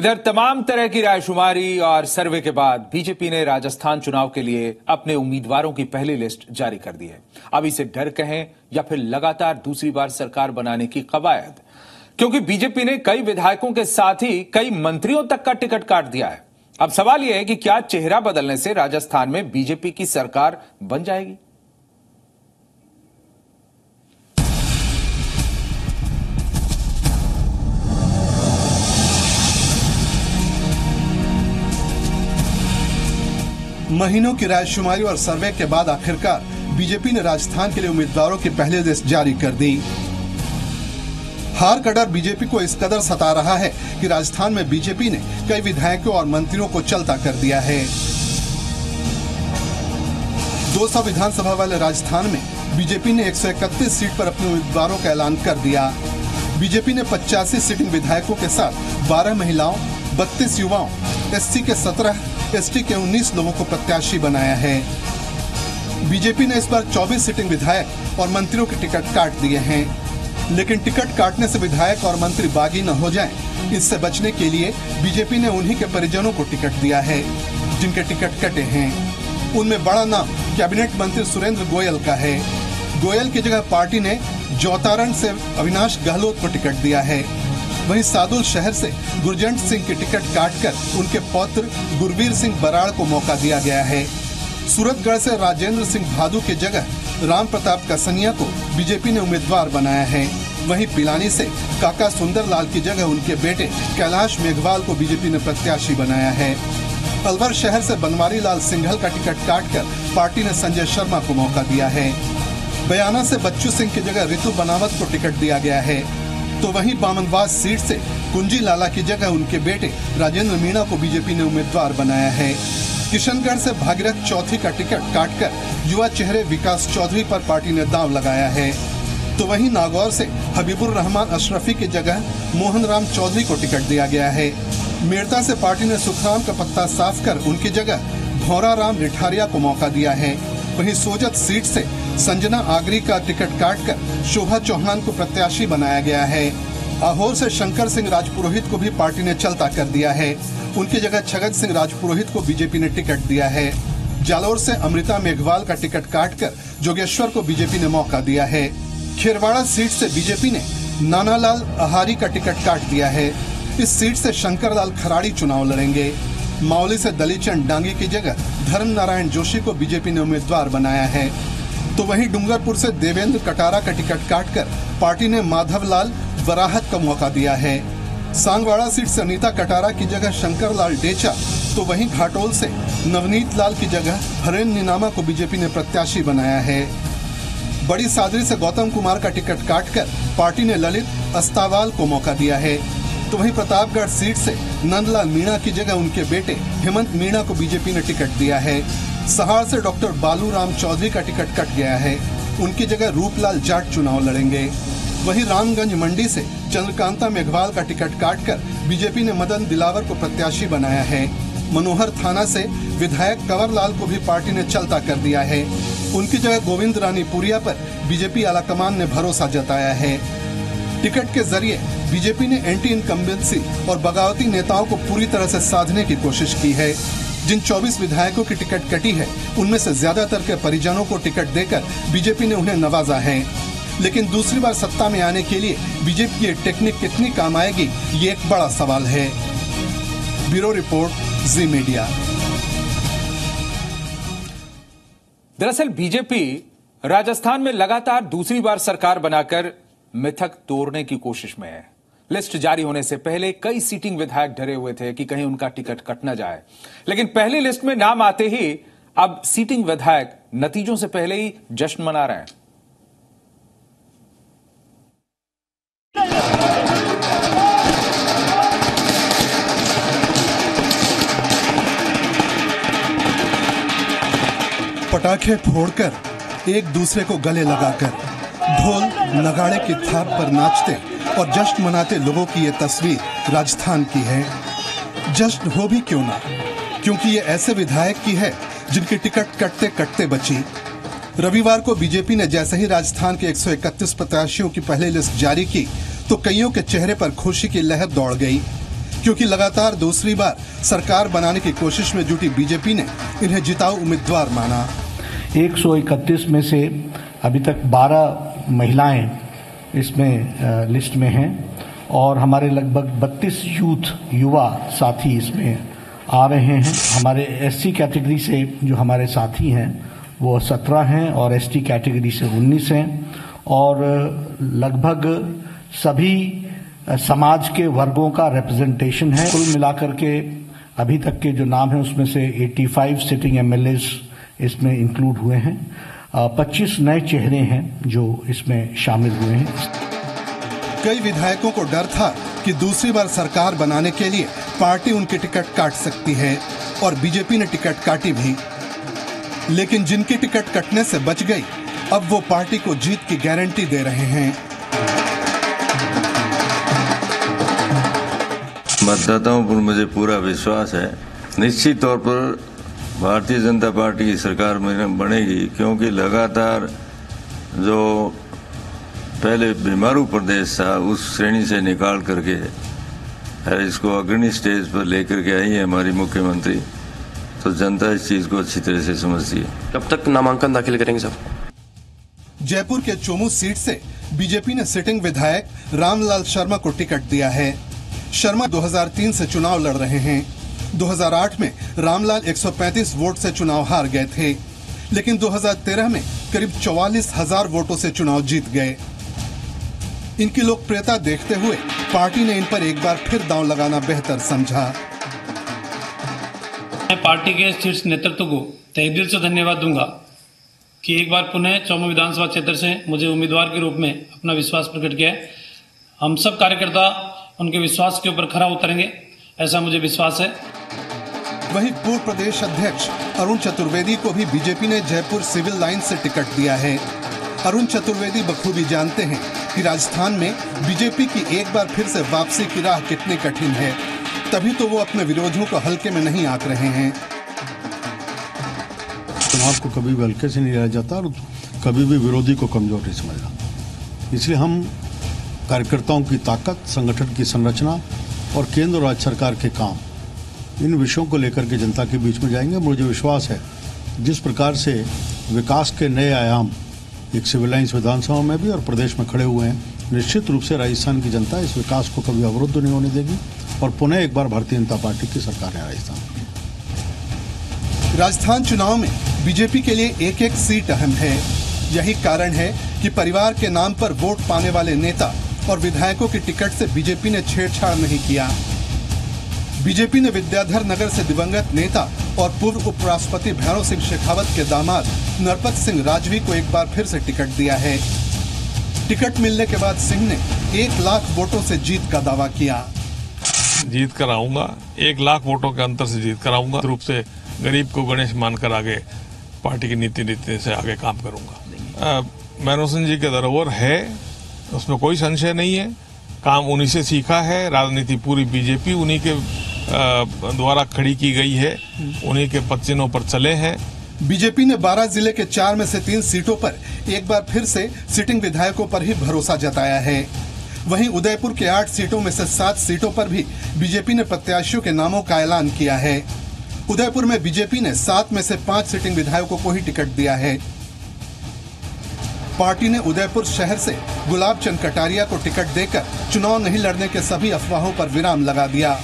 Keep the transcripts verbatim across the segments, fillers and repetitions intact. इधर तमाम तरह की रायशुमारी और सर्वे के बाद बीजेपी ने राजस्थान चुनाव के लिए अपने उम्मीदवारों की पहली लिस्ट जारी कर दी है। अब इसे डर कहें या फिर लगातार दूसरी बार सरकार बनाने की कवायद, क्योंकि बीजेपी ने कई विधायकों के साथ ही कई मंत्रियों तक का टिकट काट दिया है। अब सवाल यह है कि क्या चेहरा बदलने से राजस्थान में बीजेपी की सरकार बन जाएगी? महीनों की रायशुमारी और सर्वे के बाद आखिरकार बीजेपी ने राजस्थान के लिए उम्मीदवारों की पहली लिस्ट जारी कर दी। हार का डर बीजेपी को इस कदर सता रहा है कि राजस्थान में बीजेपी ने कई विधायकों और मंत्रियों को चलता कर दिया है। दो सौ विधानसभा वाले राजस्थान में बीजेपी ने एक सौ इकतीस सीट पर अपने उम्मीदवारों का ऐलान कर दिया। बीजेपी ने पचासी सीटिंग विधायकों के साथ बारह महिलाओं, बत्तीस युवाओं, एससी के सत्रह, एसटी के उन्नीस लोगों को प्रत्याशी बनाया है। बीजेपी ने इस बार चौबीस सीटिंग विधायक और मंत्रियों के टिकट काट दिए हैं, लेकिन टिकट काटने से विधायक और मंत्री बागी न हो जाएं, इससे बचने के लिए बीजेपी ने उन्हीं के परिजनों को टिकट दिया है जिनके टिकट कटे हैं। उनमें बड़ा नाम कैबिनेट मंत्री सुरेंद्र गोयल का है। गोयल की जगह पार्टी ने जौतारण से अविनाश गहलोत को टिकट दिया है। वहीं सादुल शहर से गुरजंत सिंह के टिकट काटकर उनके पौत्र गुरवीर सिंह बराड़ को मौका दिया गया है। सूरतगढ़ से राजेंद्र सिंह भादु की जगह रामप्रताप कसनिया को बीजेपी ने उम्मीदवार बनाया है। वहीं पिलानी से काका सुंदरलाल की जगह उनके बेटे कैलाश मेघवाल को बीजेपी ने प्रत्याशी बनाया है। अलवर शहर से बनवारी लाल सिंघल का टिकट काटकर पार्टी ने संजय शर्मा को मौका दिया है। बयाना से बच्चू सिंह की जगह रितु बनावत को टिकट दिया गया है, तो वहीं बामनवास सीट से कुंजी लाला की जगह उनके बेटे राजेंद्र मीणा को बीजेपी ने उम्मीदवार बनाया है। किशनगढ़ से भागीरथ चौथी का टिकट काटकर युवा चेहरे विकास चौधरी पर पार्टी ने दांव लगाया है, तो वहीं नागौर से हबीबुर रहमान अशरफी की जगह मोहनराम चौधरी को टिकट दिया गया है। मेड़ता से पार्टी ने सुखराम का पत्ता साफ कर उनकी जगह भोरा राम रिठारिया को मौका दिया है। वहीं सोजत सीट से संजना आगरी का टिकट काटकर शोभा चौहान को प्रत्याशी बनाया गया है। आहोर से शंकर सिंह राजपुरोहित को भी पार्टी ने चलता कर दिया है, उनकी जगह छगन सिंह राजपुरोहित को बीजेपी ने टिकट दिया है। जालोर से अमृता मेघवाल का टिकट काटकर जोगेश्वर को बीजेपी ने मौका दिया है। खेरवाड़ा सीट से बीजेपी ने नाना अहारी का टिकट काट दिया है। इस सीट से शंकर खराड़ी चुनाव लड़ेंगे। मावली से दलिचन डांगी की जगह धर्मनारायण जोशी को बीजेपी ने उम्मीदवार बनाया है, तो वहीं डूंगरपुर से देवेंद्र कटारा का टिकट काटकर पार्टी ने माधवलाल वराहत का मौका दिया है। सांगवाड़ा सीट से नीता कटारा की जगह शंकरलाल डेचा, तो वहीं घाटोल से नवनीत लाल की जगह हरेन निनामा को बीजेपी ने प्रत्याशी बनाया है। बड़ी सादरी से गौतम कुमार का टिकट काटकर पार्टी ने ललित अस्तावाल को मौका दिया है, तो वहीं प्रतापगढ़ सीट से नंदलाल मीणा की जगह उनके बेटे हेमंत मीणा को बीजेपी ने टिकट दिया है। सहार से डॉक्टर बालू राम चौधरी का टिकट कट गया है, उनकी जगह रूपलाल जाट चुनाव लड़ेंगे। वहीं रामगंज मंडी से चंद्रकांता मेघवाल का टिकट काटकर बीजेपी ने मदन दिलावर को प्रत्याशी बनाया है। मनोहर थाना से विधायक कंवरलाल को भी पार्टी ने चलता कर दिया है, उनकी जगह गोविंद रानी पुरिया पर बीजेपी आलाकमान ने भरोसा जताया है। टिकट के जरिए बीजेपी ने एंटी इनकम्बेंसी और बगावती नेताओं को पूरी तरह से साधने की कोशिश की है। जिन चौबीस विधायकों की टिकट कटी है, उनमें से ज्यादातर के परिजनों को टिकट देकर बीजेपी ने उन्हें नवाजा है, लेकिन दूसरी बार सत्ता में आने के लिए बीजेपी की टेक्निक कितनी काम आएगी, ये एक बड़ा सवाल है। ब्यूरो रिपोर्ट, जी मीडिया। दरअसल बीजेपी राजस्थान में लगातार दूसरी बार सरकार बनाकर मिथक तोड़ने की कोशिश में है। लिस्ट जारी होने से पहले कई सीटिंग विधायक डरे हुए थे कि कहीं उनका टिकट कट न जाए, लेकिन पहली लिस्ट में नाम आते ही अब सीटिंग विधायक नतीजों से पहले ही जश्न मना रहे हैं। पटाखे फोड़कर एक दूसरे को गले लगाकर ढोल नगाड़े की थाप पर नाचते और जश्न मनाते लोगों की ये तस्वीर राजस्थान की है। जश्न हो भी क्यों ना, क्योंकि ये ऐसे विधायक की है जिनकी टिकट कटते कटते बची। रविवार को बीजेपी ने जैसे ही राजस्थान के एक सौ इकतीस प्रत्याशियों की पहली लिस्ट जारी की, तो कईयों के चेहरे पर खुशी की लहर दौड़ गई। क्योंकि लगातार दूसरी बार सरकार बनाने की कोशिश में जुटी बीजेपी ने इन्हें जिताऊ उम्मीदवार माना। एक सौ इकतीस में से अभी तक बारह महिलाएं इसमें लिस्ट में हैं और हमारे लगभग बत्तीस यूथ युवा साथी इसमें आ रहे हैं। हमारे एससी कैटेगरी से जो हमारे साथी हैं वो सत्रह हैं और एसटी कैटेगरी से उन्नीस हैं और लगभग सभी समाज के वर्गों का रिप्रेजेंटेशन है। कुल मिलाकर के अभी तक के जो नाम हैं उसमें से पचासी सिटिंग एमएलएज इसमें इंक्लूड हुए हैं, पच्चीस नए चेहरे हैं जो इसमें शामिल हुए हैं। कई विधायकों को डर था कि दूसरी बार सरकार बनाने के लिए पार्टी उनके टिकट काट सकती है और बीजेपी ने टिकट काटी भी, लेकिन जिनकी टिकट कटने से बच गई अब वो पार्टी को जीत की गारंटी दे रहे हैं। मतदाताओं पर मुझे पूरा विश्वास है, निश्चित तौर पर भारतीय जनता पार्टी की सरकार में बनेगी, क्योंकि लगातार जो पहले बीमारू प्रदेश था उस श्रेणी से निकाल करके है, इसको अग्रणी स्टेज पर लेकर के आई है हमारी मुख्यमंत्री, तो जनता इस चीज को अच्छी तरह से समझती है। कब तक नामांकन दाखिल करेंगे सब? जयपुर के चोमू सीट से बीजेपी ने सिटिंग विधायक रामलाल शर्मा को टिकट दिया है। शर्मा दो हज़ार तीन से चुनाव लड़ रहे हैं। दो हज़ार आठ में रामलाल एक सौ पैंतीस वोट से चुनाव हार गए थे, लेकिन दो हज़ार तेरह में करीब चौवालीस हजार वोटों से चुनाव जीत गए। इनकी लोकप्रियता देखते हुए पार्टी ने इन पर एक बार फिर दांव लगाना बेहतर समझा। मैं पार्टी के शीर्ष नेतृत्व को तहे दिल से धन्यवाद दूंगा कि एक बार पुनः चौमू विधानसभा क्षेत्र से मुझे उम्मीदवार के रूप में अपना विश्वास प्रकट किया है। हम सब कार्यकर्ता उनके विश्वास के ऊपर खरा उतरेंगे, ऐसा मुझे विश्वास है। वहीं पूर्व प्रदेश अध्यक्ष अरुण चतुर्वेदी को भी बीजेपी ने जयपुर सिविल लाइन से टिकट दिया है। अरुण चतुर्वेदी बखूबी जानते हैं कि राजस्थान में बीजेपी की एक बार फिर से वापसी की राह कितनी कठिन है, तभी तो वो अपने विरोधियों को हल्के में नहीं आंक रहे हैं। चुनाव को कभी भी हल्के से नहीं लिया जाता और कभी भी विरोधी को कमजोर नहीं समझना, इसलिए हम कार्यकर्ताओं की ताकत, संगठन की संरचना और केंद्र और राज्य सरकार के काम, इन विषयों को लेकर के जनता के बीच में जाएंगे। मुझे विश्वास है जिस प्रकार से विकास के नए आयाम एक सिविल लाइन्स विधानसभा में भी और प्रदेश में खड़े हुए हैं, निश्चित रूप से राजस्थान की जनता इस विकास को कभी अवरुद्ध नहीं होने देगी और पुनः एक बार भारतीय जनता पार्टी की सरकार है राजस्थान। राजस्थान चुनाव में बीजेपी के लिए एक एक सीट अहम है। यही कारण है कि परिवार के नाम पर वोट पाने वाले नेता और विधायकों की टिकट से बीजेपी ने छेड़छाड़ नहीं किया। बीजेपी ने विद्याधर नगर से दिवंगत नेता और पूर्व उपराष्ट्रपति भैरव सिंह शेखावत के दामाद नरपत सिंह राजवी को एक बार फिर से टिकट दिया है। टिकट मिलने के बाद सिंह ने एक लाख वोटों से जीत का दावा किया। जीत कर आऊंगा, एक लाख वोटों के अंतर से जीत कर आऊंगा, रूप से गरीब को गणेश मानकर आगे पार्टी की नीति नीति से आगे काम करूंगा। मनोहर जी के धरोहर है, उसमें कोई संशय नहीं है। काम उन्हीं से सीखा है, राजनीति पूरी बीजेपी उन्हीं के द्वारा खड़ी की गई है, उन्हीं के पच्चीनों पर चले हैं। बीजेपी ने बारह जिले के चार में से तीन सीटों पर एक बार फिर से सिटिंग विधायकों पर ही भरोसा जताया है। वहीं उदयपुर के आठ सीटों में से सात सीटों पर भी बीजेपी ने प्रत्याशियों के नामों का ऐलान किया है। उदयपुर में बीजेपी ने सात में से पांच सिटिंग विधायकों को ही टिकट दिया है। पार्टी ने उदयपुर शहर से गुलाब चंद कटारिया को टिकट देकर चुनाव नहीं लड़ने के सभी अफवाहों पर विराम लगा दिया।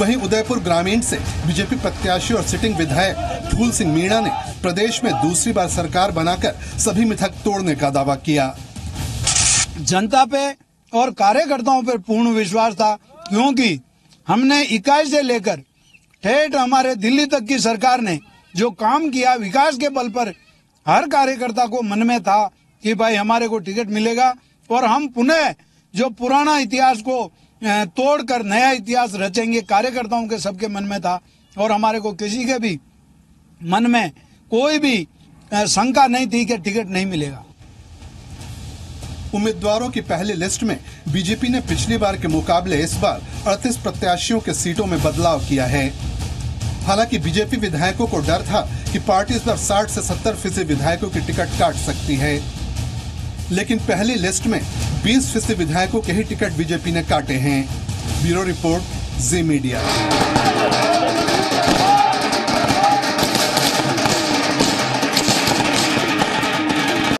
वहीं उदयपुर ग्रामीण से बीजेपी प्रत्याशी और सिटिंग विधायक फूल सिंह मीणा ने प्रदेश में दूसरी बार सरकार बनाकर सभी मिथक तोड़ने का दावा किया। जनता पे और कार्यकर्ताओं पर पूर्ण विश्वास था, क्योंकि हमने इकाई से लेकर ठेठ हमारे दिल्ली तक की सरकार ने जो काम किया विकास के बल पर, हर कार्यकर्ता को मन में था कि भाई हमारे को टिकट मिलेगा और हम पुनः जो पुराना इतिहास को तोड़कर नया इतिहास रचेंगे, कार्यकर्ताओं के सबके मन में था और हमारे को किसी के भी मन में कोई भी शंका नहीं थी कि टिकट नहीं मिलेगा। उम्मीदवारों की पहली लिस्ट में बीजेपी ने पिछली बार के मुकाबले इस बार अड़तीस प्रत्याशियों के सीटों में बदलाव किया है। हालांकि बीजेपी विधायकों को डर था कि पार्टी इस बार साठ से सत्तर फीसदी विधायकों की टिकट काट सकती है, लेकिन पहली लिस्ट में बीस फीसदी विधायकों के ही टिकट बीजेपी ने काटे हैं। ब्यूरो रिपोर्ट जी मीडिया।